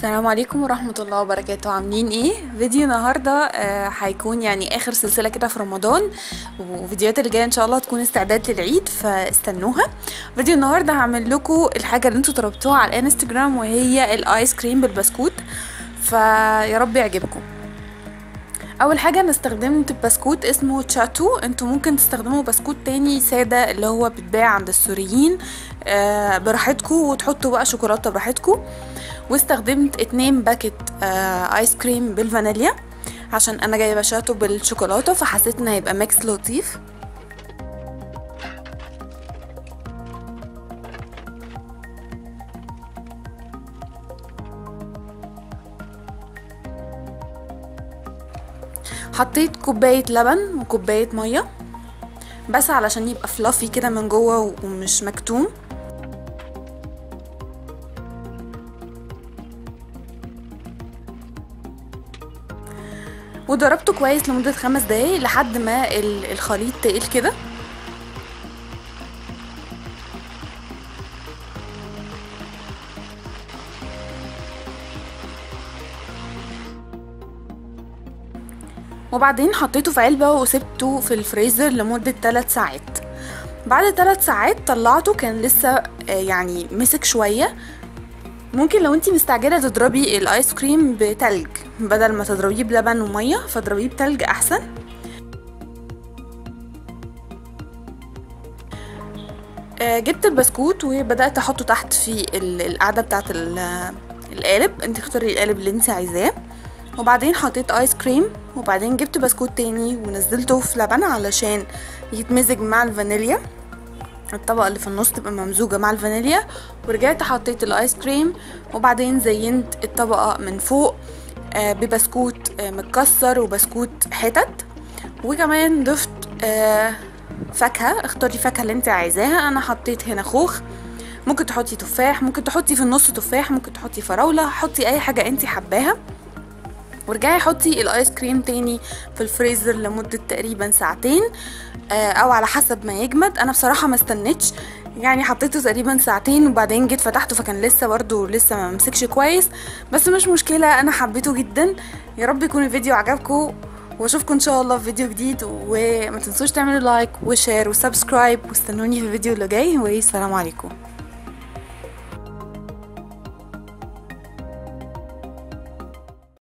السلام عليكم ورحمة الله وبركاته. عاملين ايه؟ فيديو النهاردة هيكون يعني اخر سلسلة كده في رمضان، وفيديوهات اللي جاية ان شاء الله تكون استعداد للعيد، فاستنوها. فيديو النهاردة هعمل لكم الحاجة اللي انتوا طلبتوها على الانستجرام، وهي الايس كريم بالبسكوت، فيا رب يعجبكم. اول حاجه انا استخدمت بسكوت اسمه تشاتو، انتوا ممكن تستخدموا بسكوت تاني ساده اللي هو بيتباع عند السوريين براحتكم، وتحطوا بقى شوكولاته براحتكم. واستخدمت 2 باكت ايس كريم بالفانيليا، عشان انا جايبه شاتو بالشوكولاته، فحسيت ان هيبقى ميكس لطيف. حطيت كوباية لبن وكوباية مية بس علشان يبقى فلافي كده من جوه ومش مكتوم. وضربته كويس لمدة 5 دقايق لحد ما الخليط تقيل كده. وبعدين حطيته في علبة وسبته في الفريزر لمدة 3 ساعات. بعد 3 ساعات طلعته، كان لسه يعني مسك شوية. ممكن لو انتي مستعجلة تضربي الايس كريم بتلج بدل ما تضربيه بلبن ومية، فاضربيه بتلج احسن. جبت البسكوت وبدأت احطه تحت في القاعدة بتاعة القالب، انتي اختاري القالب اللي انتي عايزاه. وبعدين حطيت ايس كريم، وبعدين جبت بسكوت تاني ونزلته في لبن علشان يتمزج مع الفانيليا، الطبقة اللي في النص تبقى ممزوجة مع الفانيليا. ورجعت حطيت الايس كريم، وبعدين زينت الطبقة من فوق ببسكوت متكسر وبسكوت حتت، وكمان ضفت فاكهة. اختاري الفاكهة اللي انت عايزاها، انا حطيت هنا خوخ، ممكن تحطي تفاح، ممكن تحطي في النص تفاح، ممكن تحطي فراولة، حطي اي حاجة انت حباها. ورجعي حطي الايس كريم تاني في الفريزر لمدة تقريبا 2 ساعة او على حسب ما يجمد. انا بصراحة ما استنيتش، يعني حطيته تقريبا 2 ساعة، وبعدين جيت فتحته فكان لسه برضو لسه ما مسكش كويس، بس مش مشكلة، انا حبيته جدا. يا رب يكون الفيديو عجبكم، واشوفكم ان شاء الله في فيديو جديد. وما تنسوش تعملوا لايك وشير وسبسكرايب، واستنوني في الفيديو اللي جاي. والسلام عليكم.